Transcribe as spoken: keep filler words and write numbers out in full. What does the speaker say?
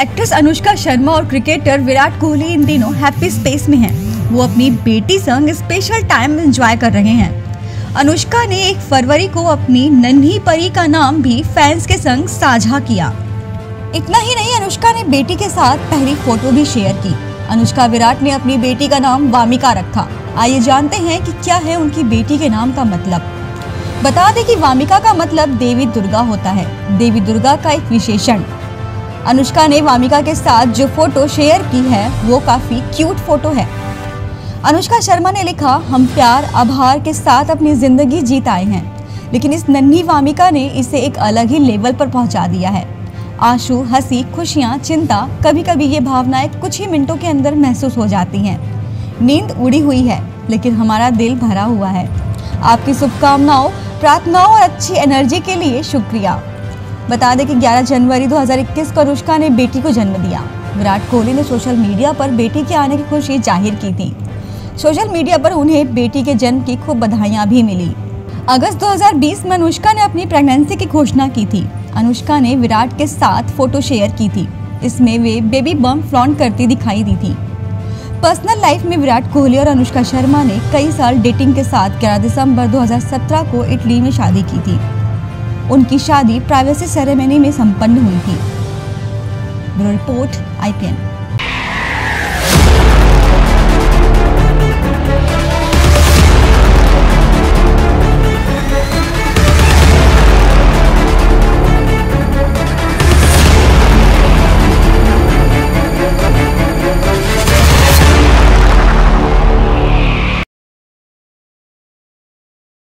Actress Anushka Sharma और cricketer Virat Kohli इन दिनों happy space में हैं। वो अपनी बेटी संग स्पेशल टाइम एंजॉय कर रहे हैं। अनुष्का ने एक फरवरी को अपनी नन्ही परी का नाम भी फैंस के संग साझा किया। इतना ही नहीं, अनुष्का ने बेटी के साथ पहली फोटो भी शेयर की। अनुष्का विराट ने अपनी बेटी का नाम वामिका रखा। आइए जानते हैं कि क्या है उनकी बेटी के नाम का मतलब। बता दें कि वामिका का मतलब देवी दुर्गा होता है, देवी दुर्गा का एक विशेषण। अनुष्का ने वामिका के साथ जो फोटो शेयर की है वो काफी क्यूट फोटो है। अनुष्का शर्मा ने लिखा, हम प्यार आभार के साथ अपनी जिंदगी जीत आए हैं, लेकिन इस नन्ही वामिका ने इसे एक अलग ही लेवल पर पहुंचा दिया है। आंसू, हंसी, खुशियाँ, चिंता, कभी कभी ये भावनाएं कुछ ही मिनटों के अंदर महसूस हो जाती हैं। नींद उड़ी हुई है लेकिन हमारा दिल भरा हुआ है। आपकी शुभकामनाओं, प्रार्थनाओं और अच्छी एनर्जी के लिए शुक्रिया। बता दें कि ग्यारह जनवरी दो हज़ार इक्कीस को अनुष्का ने बेटी को जन्म दिया। विराट कोहली ने सोशल मीडिया पर बेटी के आने की खुशी जाहिर की थी। सोशल मीडिया पर उन्हें बेटी के जन्म की खूब बधाइयाँ भी मिली। अगस्त दो हज़ार बीस में अनुष्का ने अपनी प्रेगनेंसी की घोषणा की थी। अनुष्का ने विराट के साथ फोटो शेयर की थी। इसमें वे बेबी बम्प फ्लॉन्ट करती दिखाई दी थी। पर्सनल लाइफ में विराट कोहली और अनुष्का शर्मा ने कई साल डेटिंग के साथ ग्यारह दिसंबर दो हज़ार सत्रह को इटली में शादी की थी। उनकी शादी प्राइवेसी सेरेमनी में संपन्न हुई थी। Bureau report I P N.